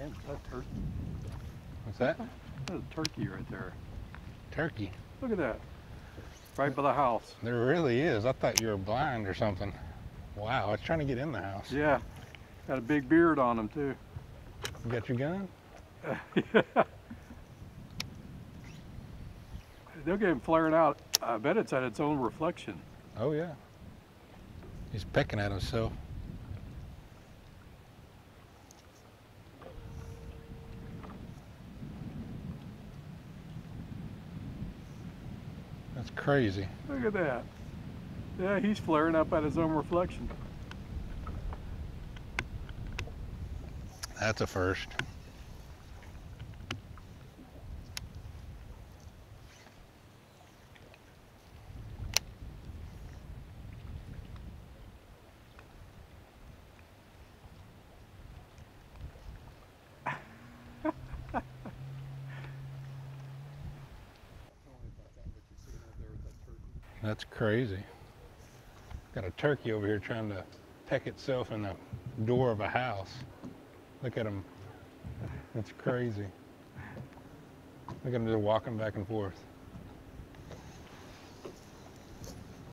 Damn, is that a turkey? What's that? That's a turkey right there. Turkey? Look at that. Right by the house. There really is. I thought you were blind or something. Wow, it's trying to get in the house. Yeah. Got a big beard on him, too. You got your gun? Yeah. They'll get him flaring out. I bet it's at its own reflection. Oh, yeah. He's pecking at himself. That's crazy. Look at that. Yeah, he's flaring up at his own reflection. That's a first. That's crazy. Got a turkey over here trying to peck itself in the door of a house. Look at him. That's crazy. Look at him just walking back and forth.